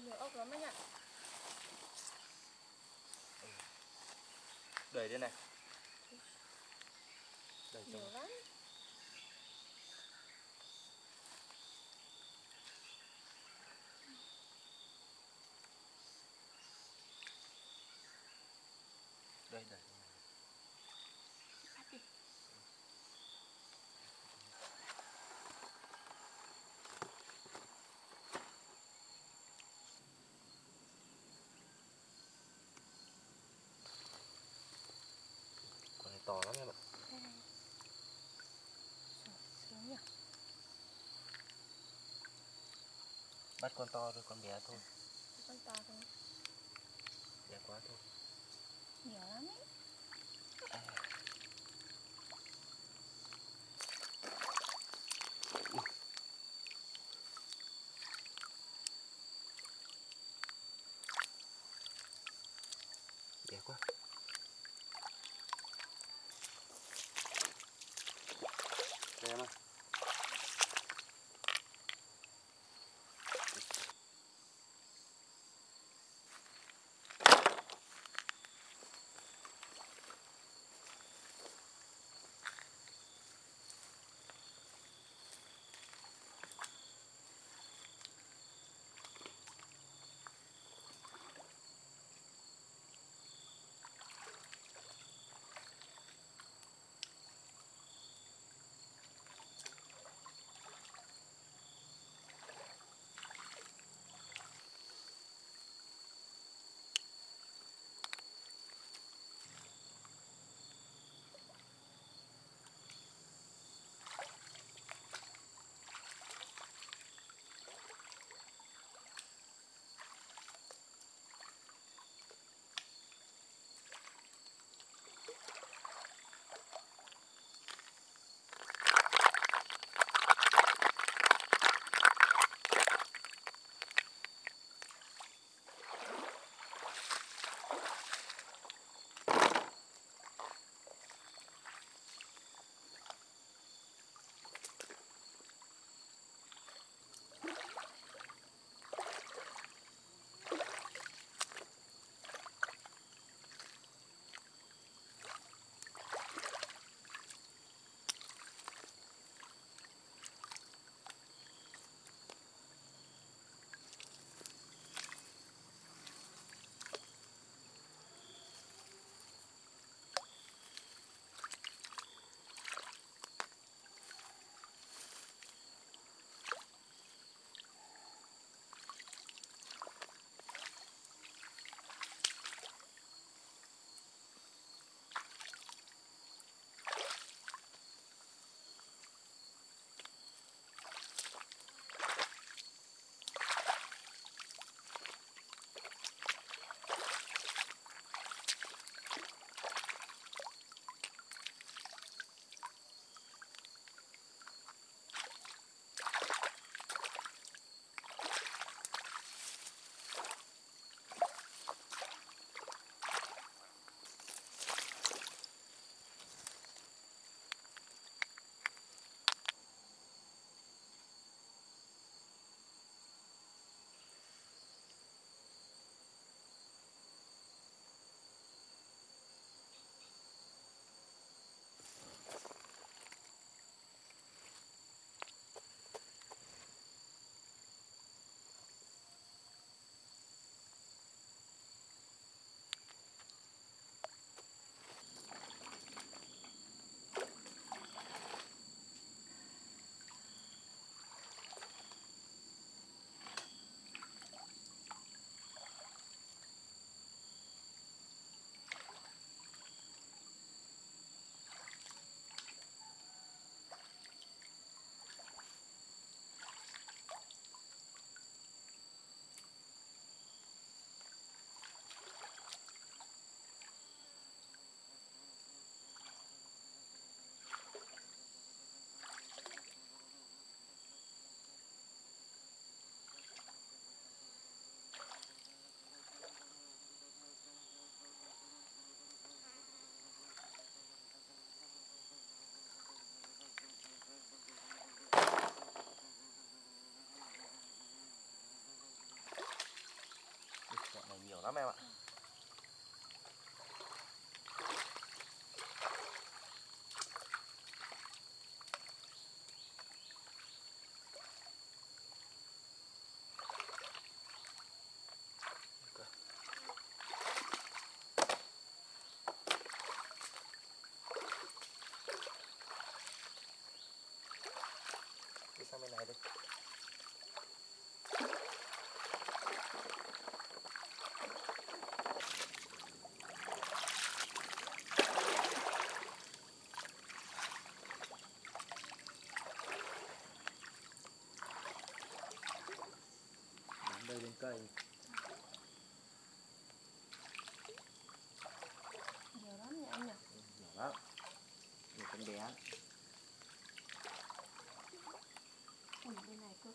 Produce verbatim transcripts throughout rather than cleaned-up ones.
nhiều ốc lắm anh ạ. Đẩy đây này. Đẩy nhiều trong. Lắm. Đây đẩy. To lắm em ạ. Sướng nhỉ. Bắt con to thôi, con bé thôi. Con to thôi. Bé quá thôi. Nhiều lắm ấy. À. Bé quá. Đây em ơi. lắm em ạ. Sang bên này đi. Đến đây đến cây. Nhiều lắm nhỉ anh nhỉ? Nhiều lắm. Nhiều con bé. Ở bên này cơ.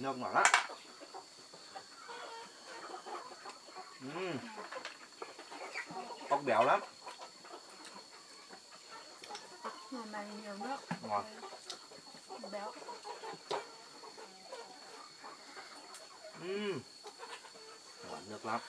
nước ngọt lắm. Uhm. Ốc béo lắm. Ngọt này nhiều nước. Ngọt. Béo. Uhm. Ngọt nước lắm.